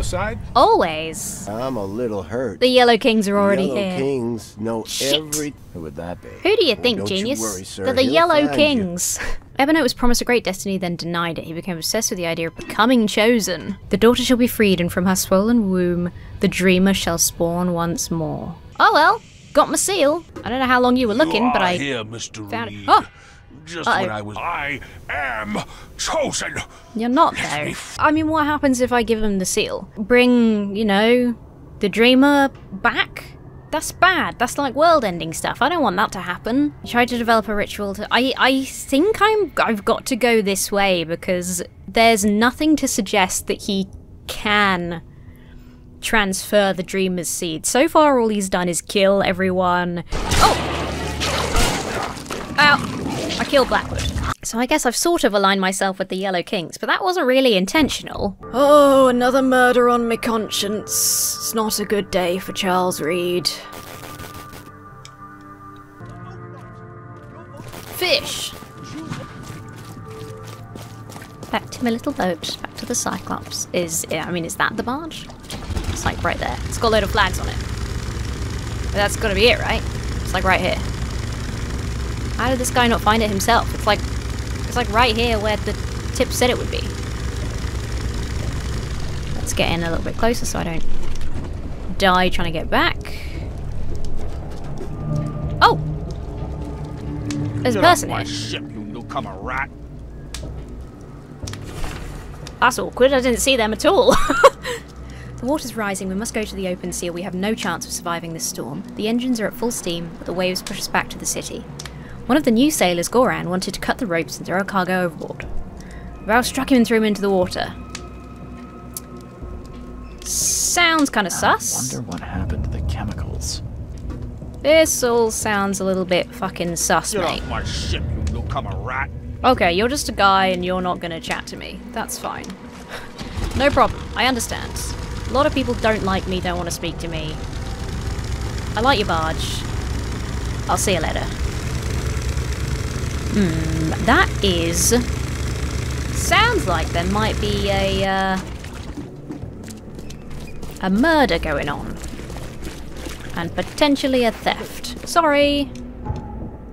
the side? Always. I'm a little hurt. The Yellow Kings are already here. The Yellow Kings know everything. Who would that be? Who do you think, genius? Don't you worry, sir. They're the Yellow Kings. Ebenezer was promised a great destiny, then denied it. He became obsessed with the idea of becoming chosen. The daughter shall be freed, and from her swollen womb, the dreamer shall spawn once more. Oh well, got my seal. I don't know how long you were looking, but I here, Mr. found Reed. It. Oh. Just when I was. I am chosen. You're not though. I mean, what happens if I give him the seal? Bring, you know, the dreamer back? That's bad. That's like world-ending stuff. I don't want that to happen. Try to develop a ritual to. I think I've got to go this way because there's nothing to suggest that he can transfer the dreamer's seed. So far, all he's done is kill everyone. Oh. Ow. I killed Blackwood. So I guess I've sort of aligned myself with the Yellow Kings, but that wasn't really intentional. Oh, another murder on my conscience. It's not a good day for Charles Reed. Fish! Back to my little boat, back to the Cyclops. Is that the barge? It's like right there. It's got a load of flags on it. But that's gotta be it, right? It's like right here. How did this guy not find it himself? It's like right here where the tip said it would be. Let's get in a little bit closer so I don't die trying to get back. Oh! There's a person here. Ship, you newcomer rat. That's awkward, I didn't see them at all. The water's rising, we must go to the open sea or we have no chance of surviving this storm. The engines are at full steam, but the waves push us back to the city. One of the new sailors, Goran, wanted to cut the ropes and throw a cargo overboard. Val struck him and threw him into the water. Sounds kind of sus. I wonder what happened to the chemicals. This all sounds a little bit fucking sus, mate. Get off my ship, you newcomer rat. Okay, you're just a guy and you're not gonna chat to me. That's fine. No problem. I understand. A lot of people don't like me, don't want to speak to me. I like your barge. I'll see you later. That is... Sounds like there might be a murder going on. And potentially a theft. Sorry!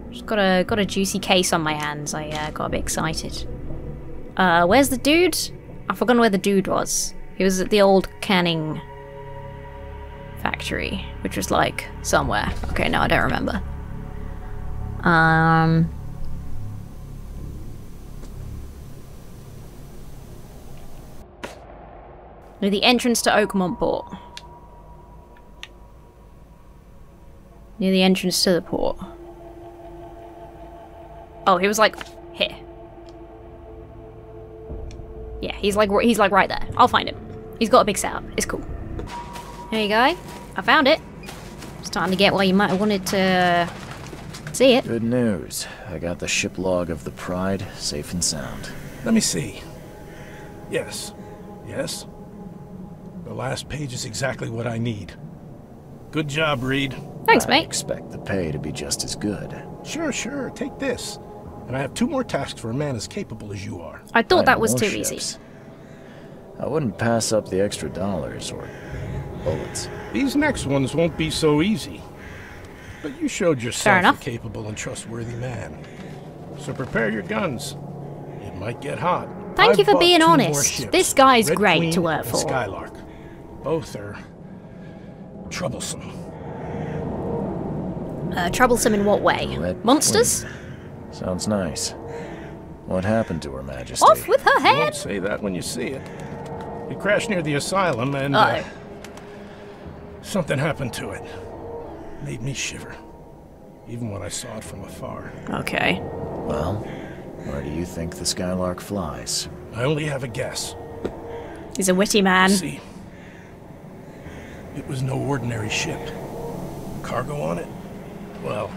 Just got a juicy case on my hands. I got a bit excited. Where's the dude? I've forgotten where the dude was. He was at the old canning factory, which was like somewhere. Okay, no, I don't remember. No, the entrance to Oakmont port. Near the entrance to the port. Oh, he was like here. Yeah, he's like right there. I'll find him. He's got a big setup. It's cool. There you go. I found it. Starting to get why you might have wanted to see it. Good news. I got the ship log of the Pride, safe and sound. Let me see. Yes. Yes. The last page is exactly what I need. Good job, Reed. Thanks, mate. I expect the pay to be just as good. Sure, sure. Take this. And I have two more tasks for a man as capable as you are. I thought that was too easy. I wouldn't pass up the extra dollars or bullets. These next ones won't be so easy. But you showed yourself a capable and trustworthy man. So prepare your guns. It might get hot. Thank you for being honest. This guy's great to work for. Skylark. Both are troublesome. Troublesome in what way? Red Monsters? Queen. Sounds nice. What happened to Her Majesty? Off with her head! You won't say that when you see it. It crashed near the asylum and something happened to it. Made me shiver. Even when I saw it from afar. Okay. Well, where do you think the Skylark flies? I only have a guess. He's a witty man. See. It was no ordinary ship. Cargo on it? Well,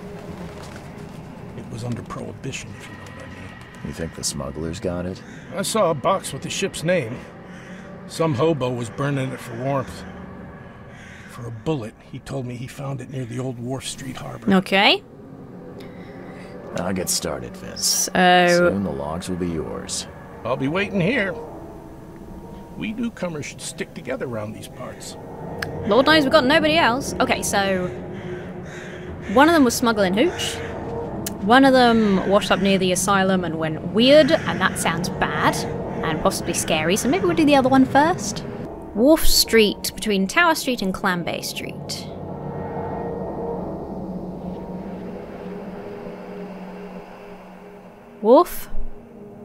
it was under prohibition, if you know what I mean. You think the smugglers got it? I saw a box with the ship's name. Some hobo was burning it for warmth. For a bullet, he told me he found it near the old Wharf Street harbor. Okay. I'll get started, Vince. Soon the logs will be yours. I'll be waiting here. we newcomers should stick together around these parts. Lord knows we've got nobody else. Okay, so one of them was smuggling hooch. One of them washed up near the asylum and went weird, and that sounds bad and possibly scary, so maybe we'll do the other one first. Wharf Street, between Tower Street and Clam Bay Street. Wharf,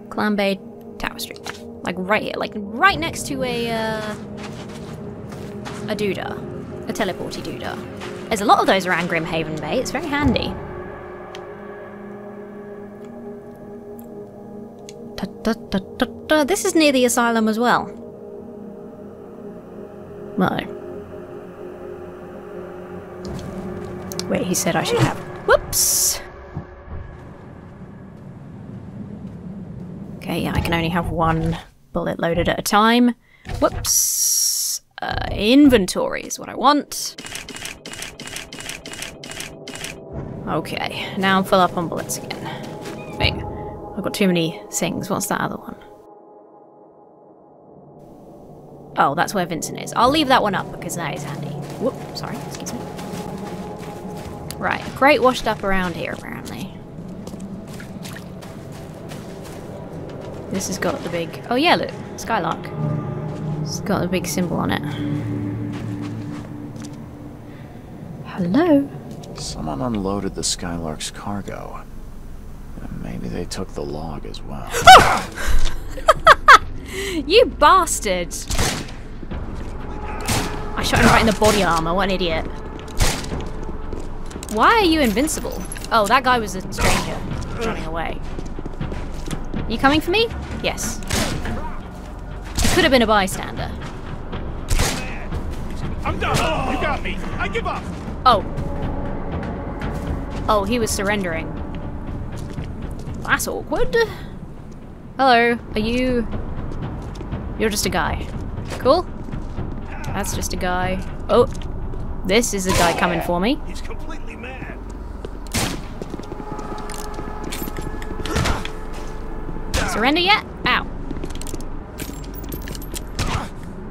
Clam Bay, Tower Street. Like right next to a doodah, a teleporty doodah. There's a lot of those around Grimhaven Bay, it's very handy. This is near the asylum as well. No. Wait, he said I should have. Whoops! Okay, yeah, I can only have one bullet loaded at a time. Whoops! Inventory is what I want. Okay, now I'm full up on bullets again. Wait. I've got too many things. What's that other one? Oh, that's where Vincent is. I'll leave that one up because that is handy. Whoop, sorry, excuse me. Right, great washed up around here apparently. This has got the big... Oh yeah, look, Skylark. It's got the big symbol on it. Hello? Someone unloaded the Skylark's cargo. Maybe they took the log as well. You bastard! I shot him right in the body armor, what an idiot. Why are you invincible? Oh, that guy was a stranger running away. You coming for me? Yes. You could have been a bystander. I'm done! You got me! I give up! Oh. Oh, he was surrendering. That's awkward. Hello, are you... You're just a guy. Cool. That's just a guy. Oh, this is a guy coming for me. He's completely mad. Surrender yet? Ow.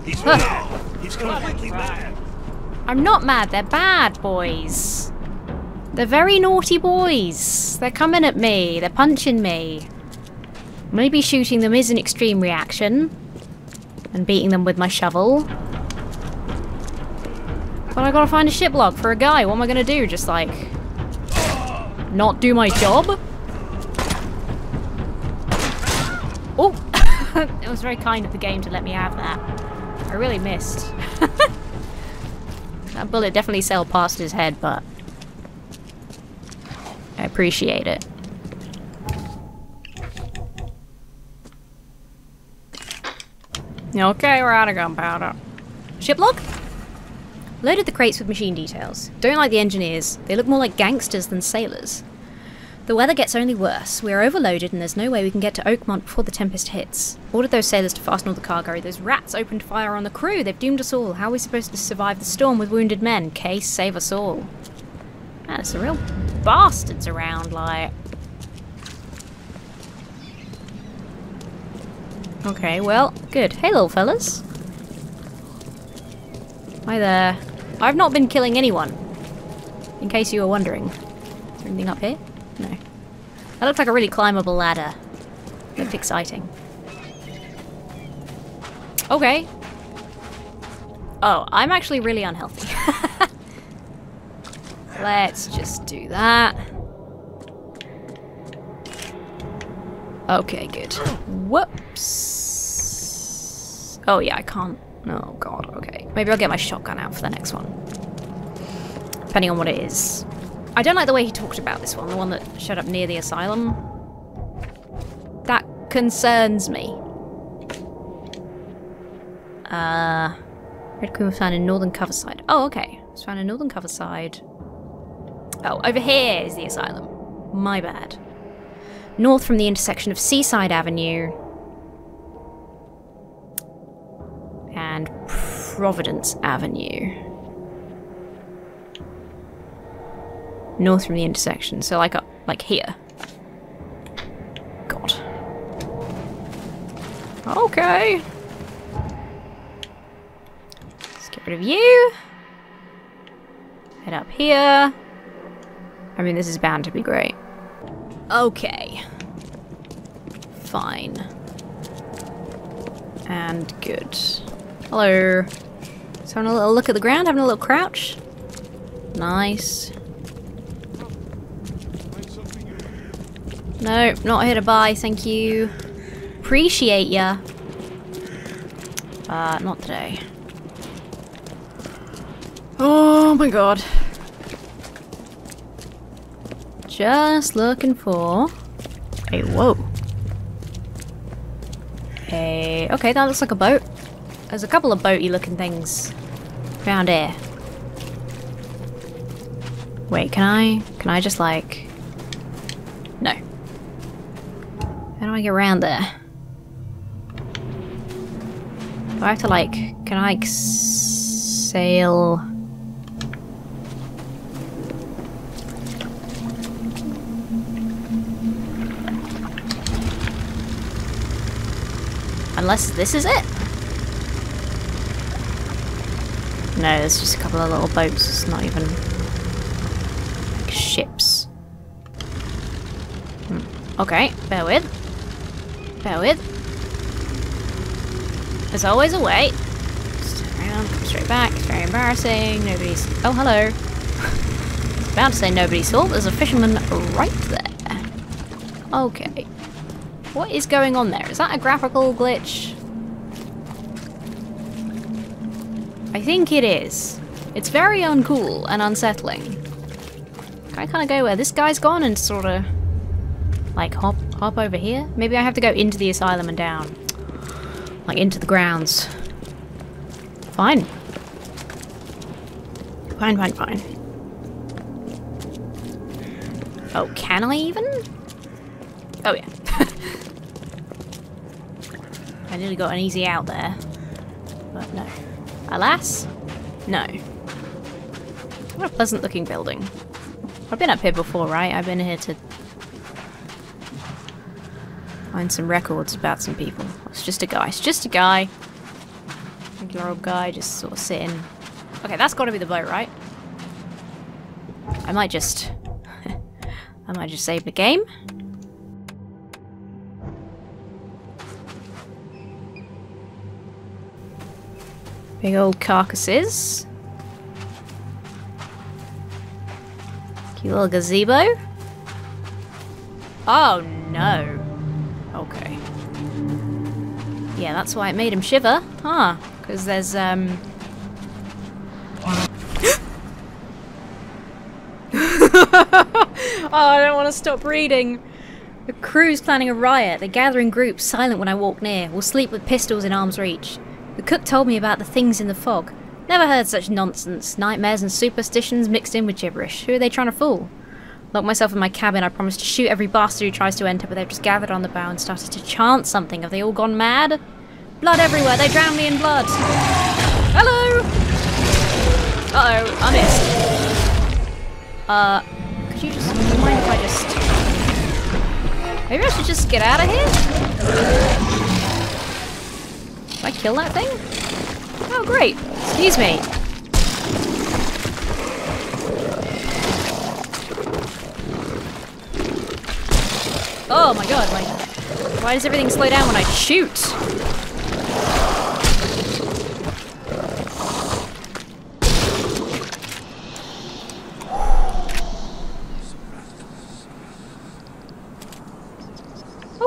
He's mad. He's completely mad. I'm not mad, they're bad boys. They're very naughty boys. They're coming at me. They're punching me. Maybe shooting them is an extreme reaction. And beating them with my shovel. But I gotta find a shiplock for a guy. What am I gonna do? Just like... not do my job? Oh! It was very kind of the game to let me have that. I really missed. That bullet definitely sailed past his head, but... I appreciate it. Okay, we're out of gunpowder. Shiplog? Loaded the crates with machine details. Don't like the engineers. They look more like gangsters than sailors. The weather gets only worse. We are overloaded and there's no way we can get to Oakmont before the tempest hits. Ordered those sailors to fasten all the cargo. Those rats opened fire on the crew. They've doomed us all. How are we supposed to survive the storm with wounded men? Case, save us all. That's a real... bastards around, like. Okay, well, good. Hey, little fellas. Hi there. I've not been killing anyone. In case you were wondering. Is there anything up here? No. That looked like a really climbable ladder. Looked exciting. Okay. Oh, I'm actually really unhealthy. Let's just do that. Okay, good. Whoops. Oh yeah, I can't. Oh god, okay. Maybe I'll get my shotgun out for the next one. Depending on what it is. I don't like the way he talked about this one, the one that showed up near the asylum. That concerns me. Red Queen was found in northern Coverside. Oh, okay. It was found in northern Coverside. Oh, over here is the asylum. My bad. North from the intersection of Seaside Avenue and Providence Avenue. North from the intersection, so like up, like here. God. Okay. Get rid of you. Head up here. I mean, this is bound to be great. Okay. Fine. And good. Hello. So having a little look at the ground, having a little crouch. Nice. No, not here to buy, thank you. Appreciate ya. Not today. Oh my god. Just looking for a whoa. A okay, that looks like a boat. There's a couple of boaty looking things around here. Wait, can I just like no. How do I get around there? Do I have to like can I like sail? Unless this is it? No, there's just a couple of little boats, it's not even like ships. Okay, bear with. Bear with. There's always a way. Just turn around, come straight back, it's very embarrassing, nobody's... Oh, hello. I was about to say nobody saw, but there's a fisherman right there. Okay. What is going on there? Is that a graphical glitch? I think it is. It's very uncool and unsettling. Can I kind of go where this guy's gone and sort of like hop over here? Maybe I have to go into the asylum and down. Like into the grounds. Fine. Fine, fine, fine. Oh, can I even? Oh yeah. I nearly got an easy out there, but no. Alas, no. What a pleasant looking building. I've been up here before, right? I've been here to find some records about some people. It's just a guy, it's just a guy. Regular old guy just sort of sitting. Okay, that's gotta be the boat, right? I might just, I might just save the game. Big old carcasses. Cute little gazebo. Oh no. Okay. Yeah, that's why it made him shiver. Huh. Because there's, oh, I don't want to stop reading. The crew's planning a riot. They gather in groups, silent when I walk near. We'll sleep with pistols in arm's reach. The cook told me about the things in the fog. Never heard such nonsense. Nightmares and superstitions mixed in with gibberish. Who are they trying to fool? Locked myself in my cabin. I promised to shoot every bastard who tries to enter, but they've just gathered on the bow and started to chant something. Have they all gone mad? Blood everywhere. They drowned me in blood. Hello! Uh-oh. I missed. Could you just... Do you mind if I just... Maybe I should just get out of here? I kill that thing? Oh great! Excuse me! Oh my god, why does everything slow down when I shoot?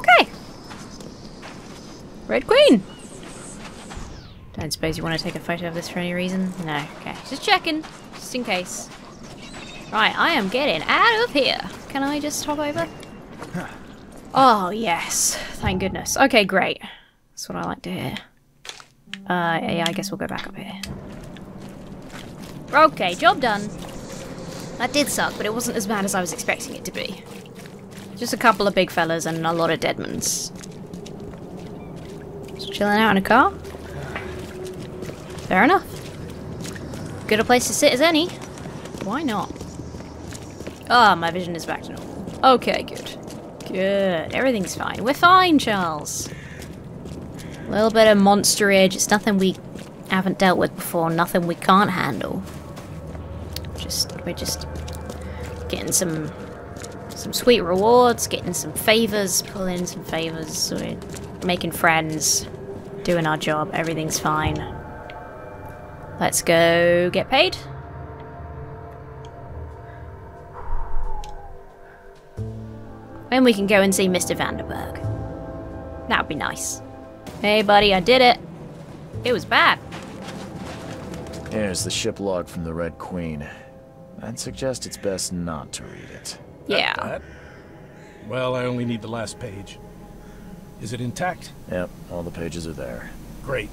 Okay! Red Queen! I suppose you want to take a photo of this for any reason? No. Okay. Just checking. Just in case. Right, I am getting out of here. Can I just hop over? Oh, yes. Thank goodness. Okay, great. That's what I like to hear. Yeah, I guess we'll go back up here. Okay, job done. That did suck, but it wasn't as bad as I was expecting it to be. Just a couple of big fellas and a lot of deadmans. Just chilling out in a car. Fair enough. Good a place to sit as any. Why not? Ah, my vision is back to normal. Okay, good. Good. Everything's fine. We're fine, Charles. A little bit of monsterage. It's nothing we haven't dealt with before, nothing we can't handle. We're just getting some sweet rewards, getting some favors, pulling some favors, we're making friends, doing our job, everything's fine. Let's go get paid. Then we can go and see Mr. Vanderberg. That would be nice. Hey buddy, I did it. It was bad. Here's the ship log from the Red Queen. I'd suggest it's best not to read it. Yeah. Well, I only need the last page. Is it intact? Yep, all the pages are there. Great.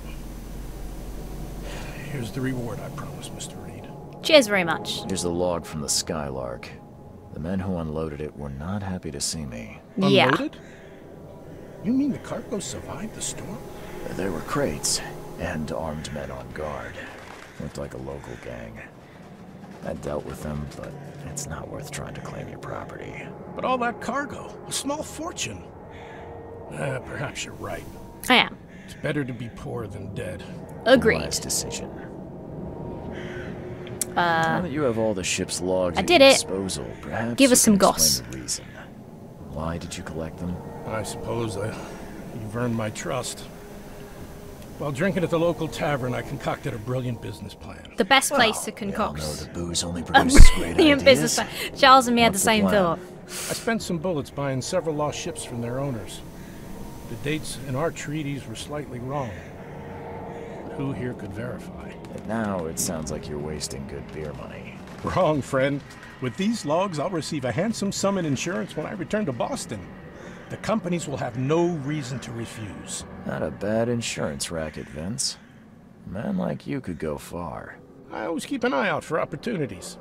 Here's the reward I promised Mr. Reed. Cheers very much. Here's the log from the Skylark. The men who unloaded it were not happy to see me. Yeah. Unloaded? You mean the cargo survived the storm? There were crates and armed men on guard. Looked like a local gang. I dealt with them, but it's not worth trying to claim your property. But all that cargo, a small fortune. Perhaps you're right. I am. It's better to be poor than dead. Agreed. Wise decision. Now that you have all the ship's logs at your disposal, perhaps give us some goss. Reason. Why did you collect them? I suppose you've earned my trust. While drinking at the local tavern, I concocted a brilliant business plan. The best place to concoct. We all know the booze only produces great ideas. Business plan. Charles and me had the same thought. I spent some bullets buying several lost ships from their owners. The dates in our treaties were slightly wrong. Who here could verify? But now it sounds like you're wasting good beer money. Wrong, friend. With these logs, I'll receive a handsome sum in insurance when I return to Boston. The companies will have no reason to refuse. Not a bad insurance racket, Vince. A man like you could go far. I always keep an eye out for opportunities.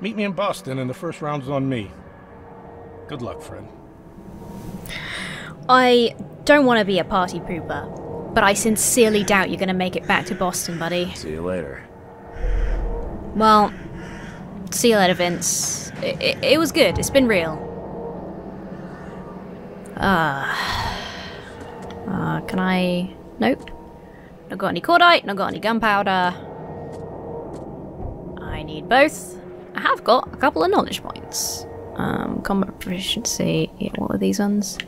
Meet me in Boston, and the first round's on me. Good luck, friend. I don't want to be a party pooper, but I sincerely doubt you're going to make it back to Boston, buddy. See you later. Well, see you later, Vince. It was good. It's been real. Can I... Nope. Not got any cordite, not got any gunpowder. I need both. I have got a couple of knowledge points. Combat proficiency. Yeah, what are these ones?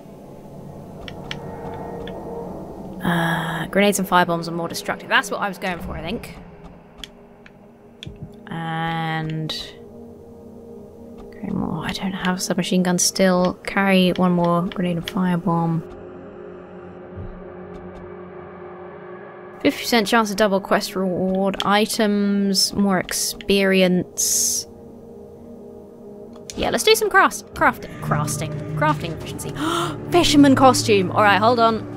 Grenades and firebombs are more destructive. That's what I was going for, I think. And... more. I don't have a submachine gun still. Carry one more grenade and firebomb. 50% chance of double quest reward items, more experience. Yeah, let's do some crafting efficiency. Fisherman costume! Alright, hold on.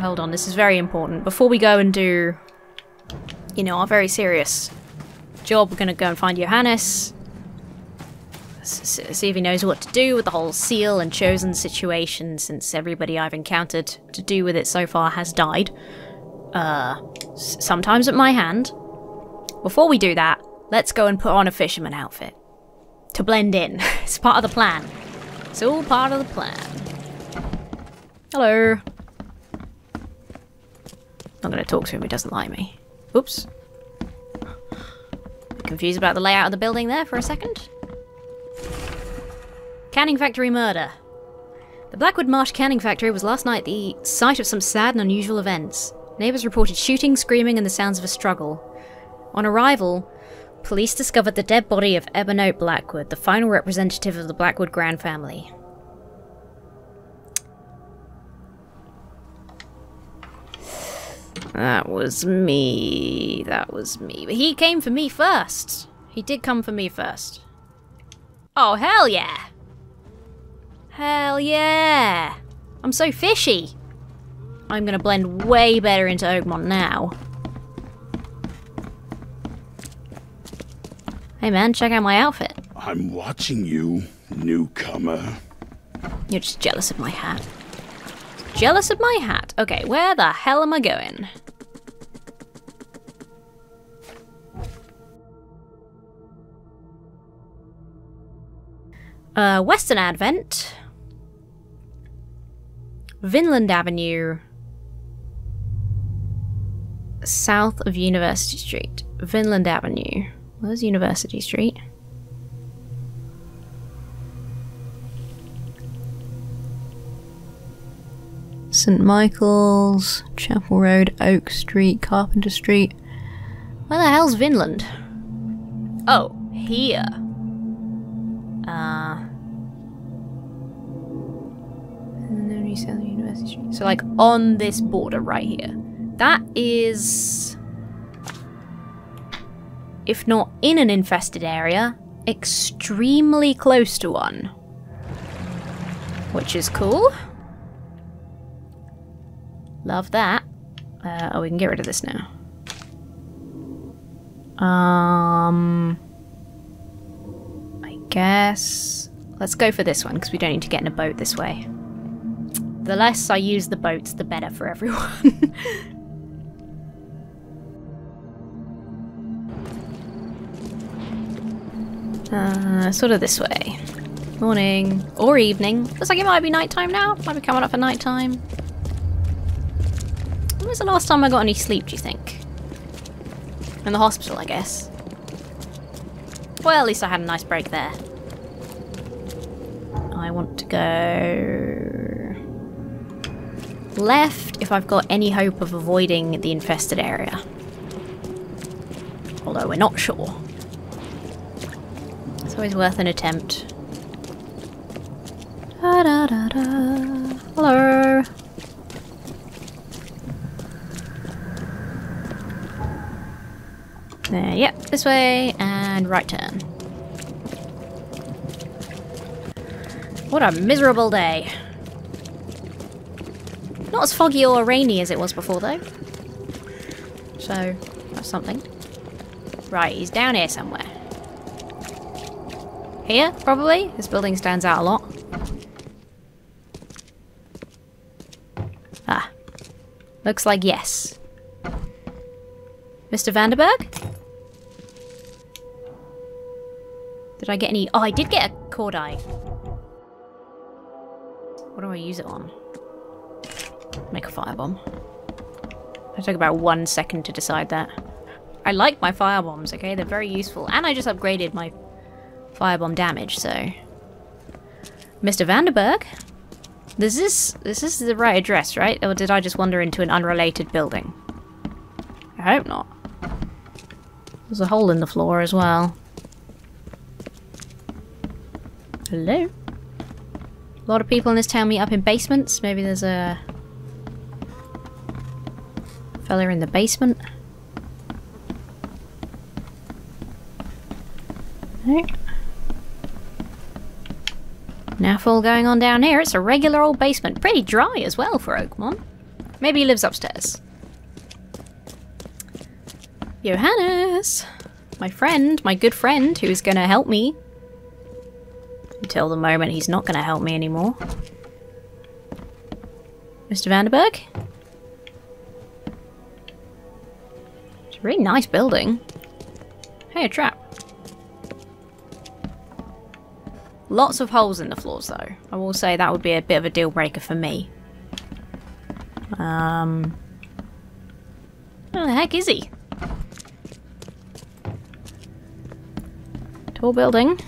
Hold on, this is very important. Before we go and do, you know, our very serious job, we're gonna go and find Johannes. See if he knows what to do with the whole seal and chosen situation, since everybody I've encountered to do with it so far has died. Sometimes at my hand. Before we do that, let's go and put on a fisherman outfit. To blend in. It's part of the plan. It's all part of the plan. Hello. I'm gonna talk to him, he doesn't like me. Oops. Confused about the layout of the building there for a second. Canning Factory murder. The Blackwood Marsh Canning Factory was last night the site of some sad and unusual events. Neighbours reported shooting, screaming, and the sounds of a struggle. On arrival, police discovered the dead body of Ebenezer Blackwood, the final representative of the Blackwood Grand family. That was me. That was me. But he came for me first. He did come for me first. Oh, hell yeah! Hell yeah! I'm so fishy! I'm gonna blend way better into Ogmon now. Hey man, check out my outfit. I'm watching you, newcomer. You're just jealous of my hat. Jealous of my hat? Okay, where the hell am I going? Western Advent. Vinland Avenue, south of University Street, Vinland Avenue. Where's University Street? St. Michael's, Chapel Road, Oak Street, Carpenter Street. Where the hell's Vinland? Oh, here. So like on this border right here. That is, if not in an infested area, extremely close to one. Which is cool. Love that. Oh, we can get rid of this now. I guess let's go for this one because we don't need to get in a boat this way. The less I use the boats, the better for everyone. Sort of this way. Morning or evening. Looks like it might be nighttime now. Might be coming up for nighttime. When was the last time I got any sleep, do you think? In the hospital, I guess. Well, at least I had a nice break there. I want to go left if I've got any hope of avoiding the infested area. Although we're not sure. It's always worth an attempt. Da, da, da, da. Hello. Yep, this way, and right turn. What a miserable day. Not as foggy or rainy as it was before, though. So, that's something. Right, he's down here somewhere. Here, probably? This building stands out a lot. Ah. Looks like yes. Mr. Vanderberg? Did I get any? Oh, I did get a cordite. What do I use it on? Make a firebomb. I took about 1 second to decide that. I like my firebombs, okay? They're very useful. And I just upgraded my firebomb damage, so. Mr. Vanderberg? This is the right address, right? Or did I just wander into an unrelated building? I hope not. There's a hole in the floor as well. Hello? A lot of people in this town meet up in basements. Maybe there's a fella in the basement. No. Naffle going on down here. It's a regular old basement. Pretty dry as well for Oakmont. Maybe he lives upstairs. Johannes! My friend, my good friend, who's gonna help me. Until the moment he's not going to help me anymore. Mr. Vanderberg? It's a really nice building. Hey, a trap. Lots of holes in the floors, though. I will say that would be a bit of a deal breaker for me. Where the heck is he? Tall building.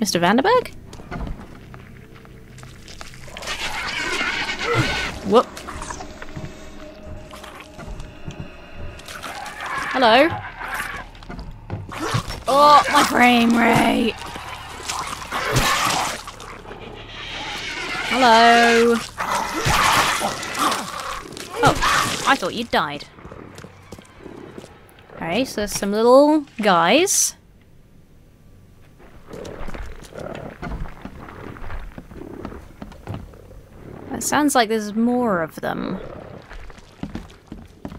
Mr. Vanderberg? Whoop. Hello. Oh, my frame rate. Hello. Oh, I thought you died. Okay, so there's some little guys. Sounds like there's more of them.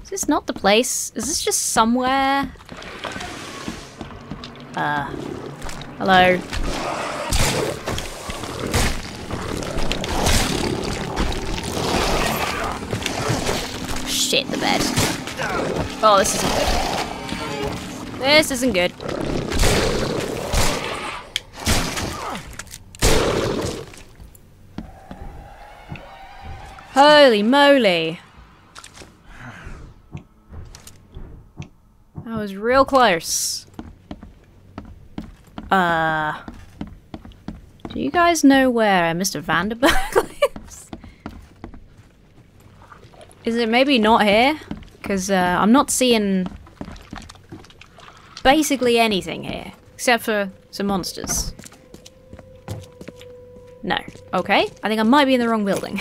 Is this not the place? Is this just somewhere? Hello. Shit, the bed. Oh, this isn't good. This isn't good. Holy moly! That was real close. Do you guys know where Mr. Vanderberg lives? Is it maybe not here? Because I'm not seeing basically anything here. Except for some monsters. No. Okay. I think I might be in the wrong building.